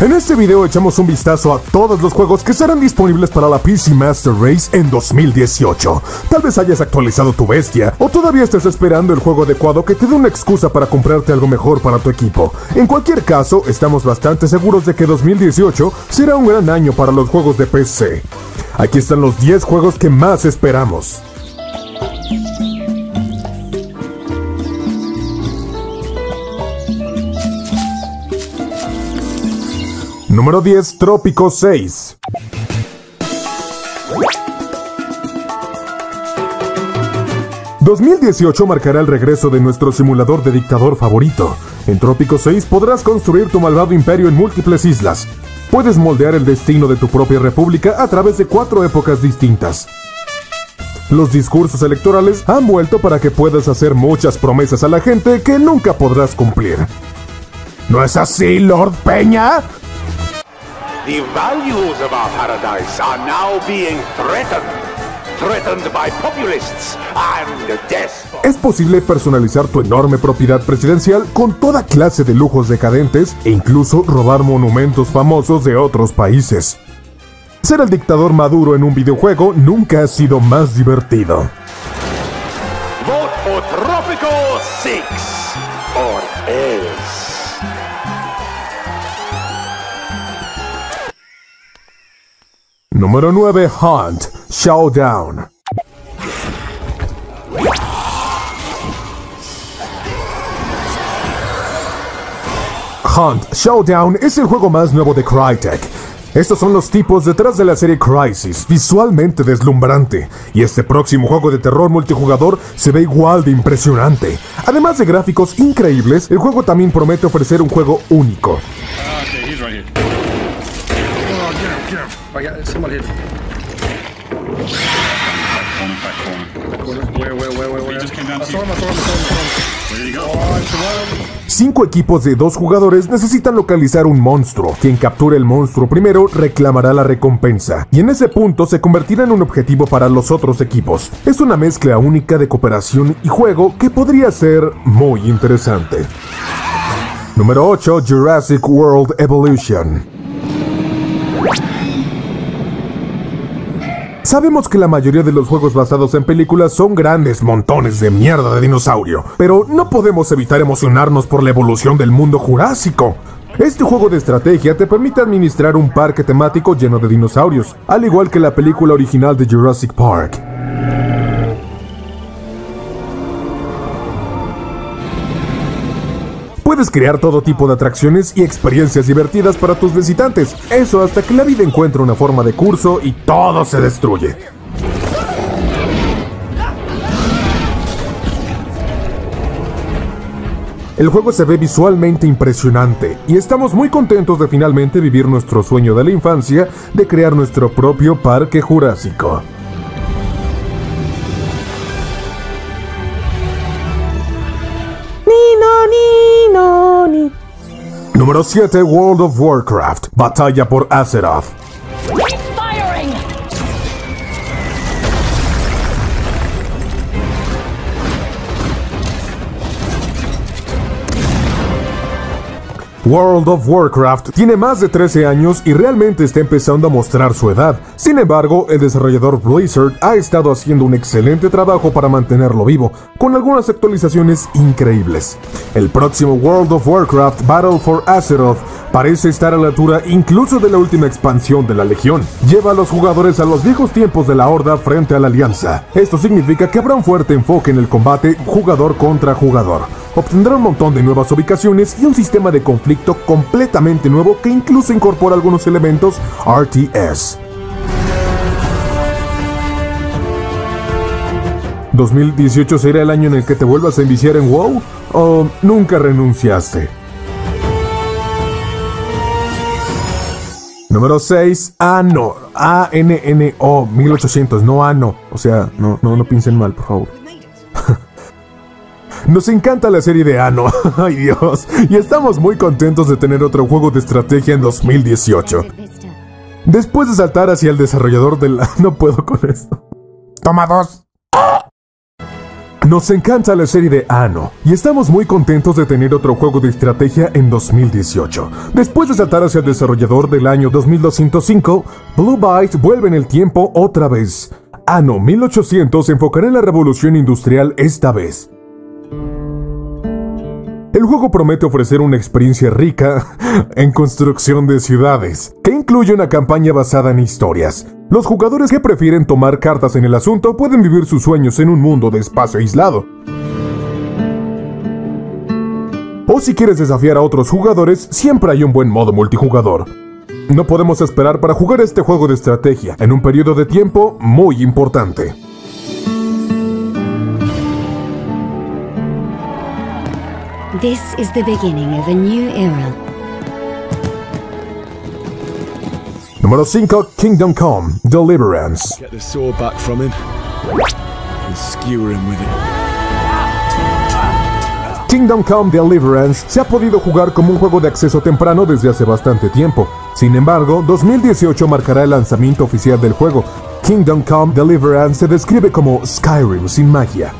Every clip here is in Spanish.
En este video echamos un vistazo a todos los juegos que estarán disponibles para la PC Master Race en 2018. Tal vez hayas actualizado tu bestia, o todavía estés esperando el juego adecuado que te dé una excusa para comprarte algo mejor para tu equipo. En cualquier caso, estamos bastante seguros de que 2018 será un gran año para los juegos de PC. Aquí están los 10 juegos que más esperamos. Número 10, Trópico 6. ...2018 marcará el regreso de nuestro simulador de dictador favorito. En Trópico 6 podrás construir tu malvado imperio en múltiples islas. Puedes moldear el destino de tu propia república a través de 4 épocas distintas. Los discursos electorales han vuelto para que puedas hacer muchas promesas a la gente que nunca podrás cumplir. ¿No es así, Lord Peña? The values of our paradise are now being threatened by populists and despots. Es posible personalizar tu enorme propiedad presidencial con toda clase de lujos decadentes e incluso robar monumentos famosos de otros países. Ser el dictador Maduro en un videojuego nunca ha sido más divertido. Vote for Tropico 6 or else. Número 9, Hunt Showdown. Hunt Showdown es el juego más nuevo de Crytek. Estos son los tipos detrás de la serie Crysis, visualmente deslumbrante, y este próximo juego de terror multijugador se ve igual de impresionante. Además de gráficos increíbles, el juego también promete ofrecer un juego único. Cinco equipos de 2 jugadores necesitan localizar un monstruo. Quien capture el monstruo primero reclamará la recompensa, y en ese punto se convertirá en un objetivo para los otros equipos. Es una mezcla única de cooperación y juego que podría ser muy interesante. Número 8, Jurassic World Evolution. Sabemos que la mayoría de los juegos basados en películas son grandes montones de mierda de dinosaurio, pero no podemos evitar emocionarnos por la evolución del mundo jurásico. Este juego de estrategia te permite administrar un parque temático lleno de dinosaurios, al igual que la película original de Jurassic Park. Puedes crear todo tipo de atracciones y experiencias divertidas para tus visitantes. Eso hasta que la vida encuentra una forma de curso y todo se destruye. El juego se ve visualmente impresionante y estamos muy contentos de finalmente vivir nuestro sueño de la infancia de crear nuestro propio parque jurásico. Número 7, World of Warcraft: Batalla por Azeroth. World of Warcraft tiene más de 13 años y realmente está empezando a mostrar su edad. Sin embargo, el desarrollador Blizzard ha estado haciendo un excelente trabajo para mantenerlo vivo, con algunas actualizaciones increíbles. El próximo World of Warcraft Battle for Azeroth parece estar a la altura incluso de la última expansión de la Legión. Lleva a los jugadores a los viejos tiempos de la Horda frente a la Alianza. Esto significa que habrá un fuerte enfoque en el combate jugador contra jugador. Obtendrá un montón de nuevas ubicaciones y un sistema de conflicto completamente nuevo que incluso incorpora algunos elementos RTS. 2018 será el año en el que te vuelvas a enviciar en WoW, o nunca renunciaste. Número 6, Anno, A-N-N-O, 1800, no Anno, o sea, no piensen mal, por favor. Nos encanta la serie de Anno, ay Dios, y estamos muy contentos de tener otro juego de estrategia en 2018. Después de saltar hacia el desarrollador del... No puedo con esto. Toma 2. Nos encanta la serie de Anno y estamos muy contentos de tener otro juego de estrategia en 2018. Después de saltar hacia el desarrollador del año 2205, Blue Byte vuelve en el tiempo otra vez. Anno 1800 se enfocará en la revolución industrial esta vez. El juego promete ofrecer una experiencia rica en construcción de ciudades, que incluye una campaña basada en historias. Los jugadores que prefieren tomar cartas en el asunto pueden vivir sus sueños en un mundo de espacio aislado. O si quieres desafiar a otros jugadores, siempre hay un buen modo multijugador. No podemos esperar para jugar este juego de estrategia en un periodo de tiempo muy importante. This is the beginning of a new era. Número 5, Kingdom Come Deliverance. Get the sword back from him and skewer him with it. Kingdom Come Deliverance se ha podido jugar como un juego de acceso temprano desde hace bastante tiempo. Sin embargo, 2018 marcará el lanzamiento oficial del juego. Kingdom Come Deliverance se describe como Skyrim sin magia.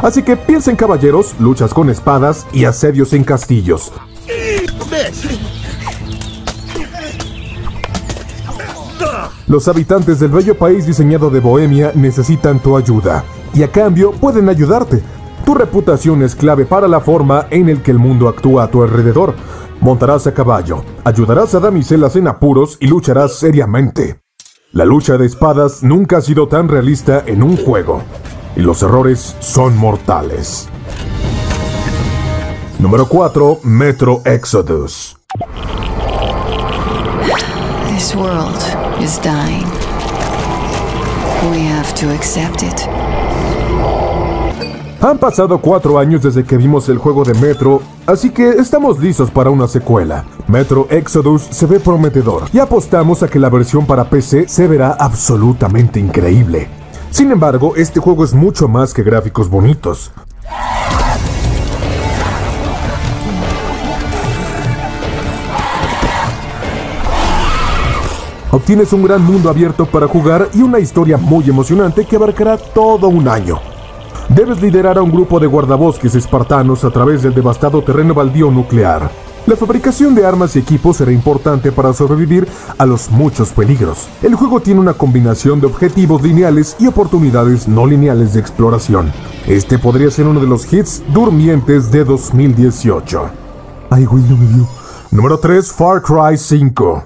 Así que piensen caballeros, luchas con espadas y asedios en castillos. Los habitantes del bello país diseñado de Bohemia necesitan tu ayuda, y a cambio pueden ayudarte. Tu reputación es clave para la forma en el que el mundo actúa a tu alrededor. Montarás a caballo, ayudarás a damiselas en apuros y lucharás seriamente. La lucha de espadas nunca ha sido tan realista en un juego. Y los errores son mortales. Número 4, Metro Exodus. This world is dying. We have to accept it. Han pasado 4 años desde que vimos el juego de Metro, así que estamos listos para una secuela. Metro Exodus se ve prometedor y apostamos a que la versión para PC se verá absolutamente increíble. Sin embargo, este juego es mucho más que gráficos bonitos. Obtienes un gran mundo abierto para jugar y una historia muy emocionante que abarcará todo un año. Debes liderar a un grupo de guardabosques espartanos a través del devastado terreno baldío nuclear. La fabricación de armas y equipos será importante para sobrevivir a los muchos peligros. El juego tiene una combinación de objetivos lineales y oportunidades no lineales de exploración. Este podría ser uno de los hits durmientes de 2018. Ay, güey, no me vio. Número 3, Far Cry 5.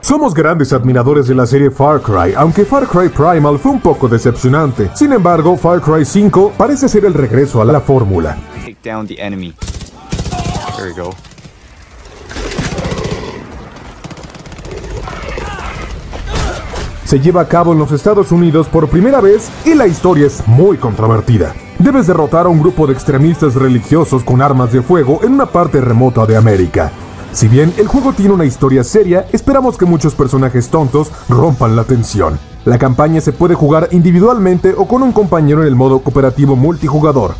Somos grandes admiradores de la serie Far Cry, aunque Far Cry Primal fue un poco decepcionante. Sin embargo, Far Cry 5 parece ser el regreso a la fórmula. Se lleva a cabo en los Estados Unidos por primera vez y la historia es muy controvertida. Debes derrotar a un grupo de extremistas religiosos con armas de fuego en una parte remota de América. Si bien el juego tiene una historia seria, esperamos que muchos personajes tontos rompan la tensión. La campaña se puede jugar individualmente o con un compañero en el modo cooperativo multijugador.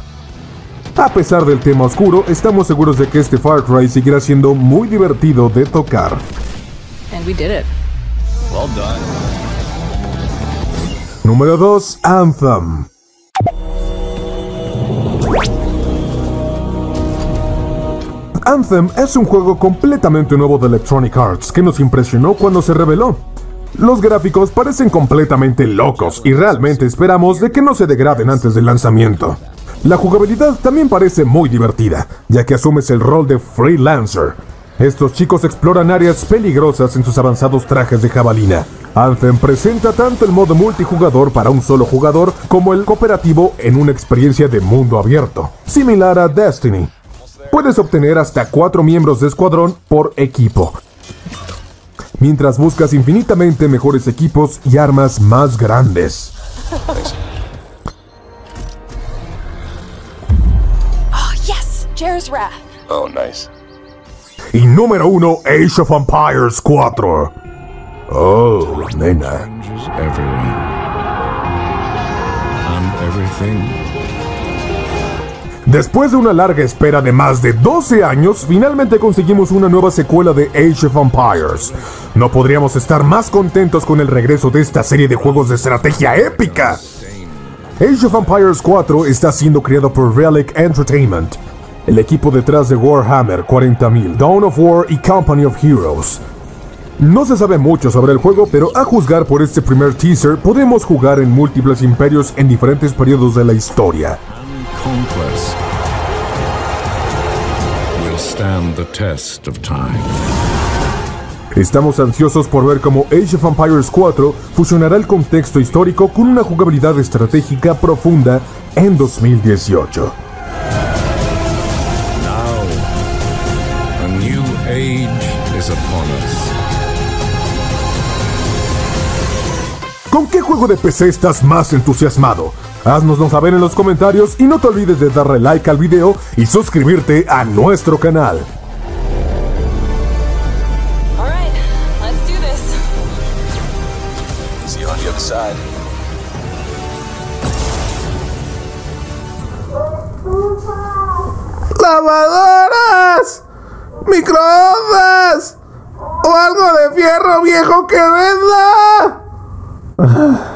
A pesar del tema oscuro, estamos seguros de que este Far Cry seguirá siendo muy divertido de tocar. Well done. Número 2, Anthem. Anthem es un juego completamente nuevo de Electronic Arts que nos impresionó cuando se reveló. Los gráficos parecen completamente locos y realmente esperamos de que no se degraden antes del lanzamiento. La jugabilidad también parece muy divertida, ya que asumes el rol de freelancer. Estos chicos exploran áreas peligrosas en sus avanzados trajes de jabalina. Anthem presenta tanto el modo multijugador para un solo jugador como el cooperativo en una experiencia de mundo abierto, similar a Destiny. Puedes obtener hasta 4 miembros de escuadrón por equipo, mientras buscas infinitamente mejores equipos y armas más grandes. Y número 1, Age of Empires IV. Oh, nena. Después de una larga espera de más de 12 años, finalmente conseguimos una nueva secuela de Age of Empires. No podríamos estar más contentos con el regreso de esta serie de juegos de estrategia épica. Age of Empires IV está siendo creado por Relic Entertainment, el equipo detrás de Warhammer 40.000, Dawn of War y Company of Heroes. No se sabe mucho sobre el juego, pero a juzgar por este primer teaser, podemos jugar en múltiples imperios en diferentes periodos de la historia. Estamos ansiosos por ver cómo Age of Empires IV fusionará el contexto histórico con una jugabilidad estratégica profunda en 2018. Now, a new age is upon us. ¿Con qué juego de PC estás más entusiasmado? Haznoslo saber en los comentarios y no te olvides de darle like al video y suscribirte a nuestro canal. Side. ¡Lavadoras! ¡Microondas! ¡O algo de fierro viejo que venda!